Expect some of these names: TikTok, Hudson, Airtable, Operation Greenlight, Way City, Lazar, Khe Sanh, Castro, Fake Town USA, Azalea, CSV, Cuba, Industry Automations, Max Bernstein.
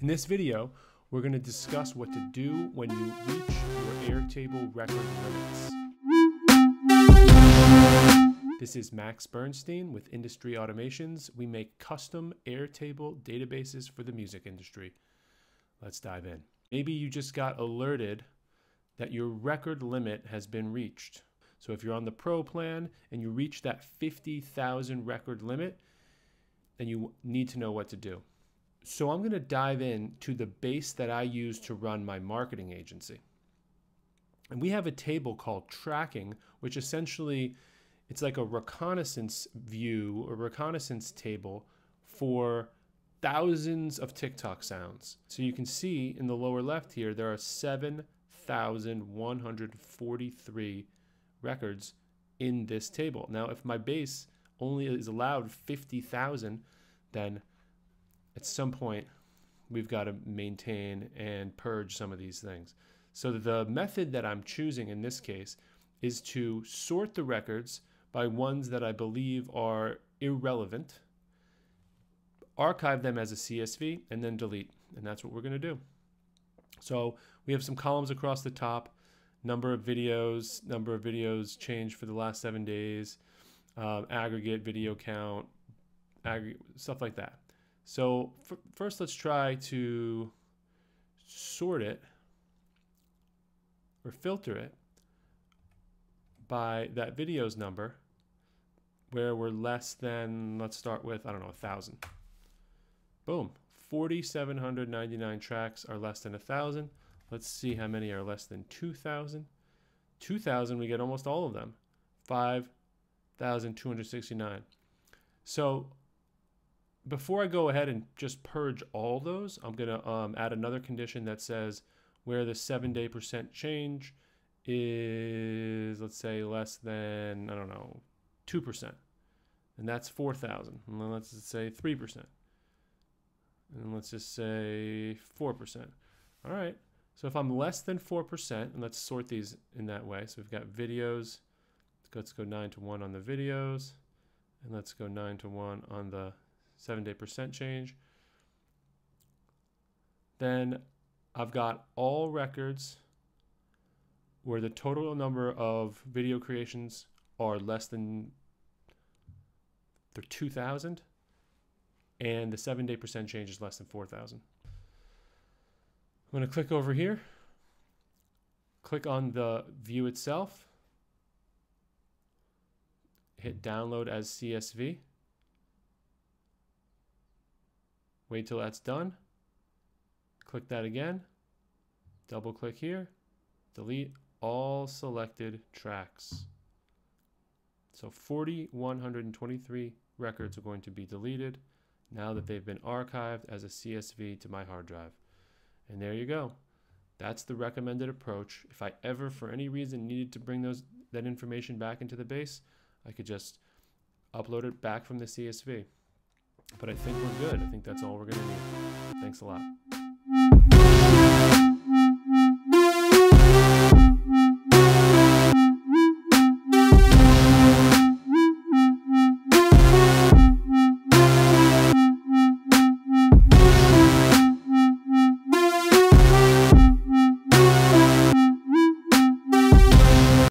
In this video, we're going to discuss what to do when you reach your Airtable record limits. This is Max Bernstein with Industry Automations. We make custom Airtable databases for the music industry. Let's dive in. Maybe you just got alerted that your record limit has been reached. So if you're on the Pro plan and you reach that 50,000 record limit, then you need to know what to do. So I'm going to dive in to the base that I use to run my marketing agency. And we have a table called tracking, which essentially it's like a reconnaissance view or reconnaissance table for thousands of TikTok sounds. So you can see in the lower left here, there are 7,143 records in this table. Now, if my base only is allowed 50,000, then at some point, we've got to maintain and purge some of these things. So the method that I'm choosing in this case is to sort the records by ones that I believe are irrelevant, archive them as a CSV, and then delete. And that's what we're going to do. So we have some columns across the top, number of videos changed for the last 7 days, aggregate video count, stuff like that. So first let's try to sort it or filter it by that video's number where we're less than, let's start with, I don't know, 1,000. Boom, 4,799 tracks are less than 1,000. Let's see how many are less than 2,000. 2,000, we get almost all of them, 5,269. So before I go ahead and just purge all those, I'm going to add another condition that says where the 7-day percent change is, let's say, less than, I don't know, 2%. And that's 4,000. And then let's just say 3%. And let's just say 4%. All right. So if I'm less than 4%, and let's sort these in that way. So we've got videos. Let's go 9 to 1 on the videos. And let's go 9 to 1 on the 7-day percent change. Then I've got all records where the total number of video creations are less than 2,000 and the 7-day percent change is less than 4,000. I'm going to click over here, click on the view itself, hit download as CSV. Wait till that's done. Click that again. Double click here. Delete all selected tracks. So 4,123 records are going to be deleted now that they've been archived as a CSV to my hard drive. And there you go. That's the recommended approach. If I ever, for any reason, needed to bring that information back into the base, I could just upload it back from the CSV. But I think we're good. I think that's all we're going to need. Thanks a lot.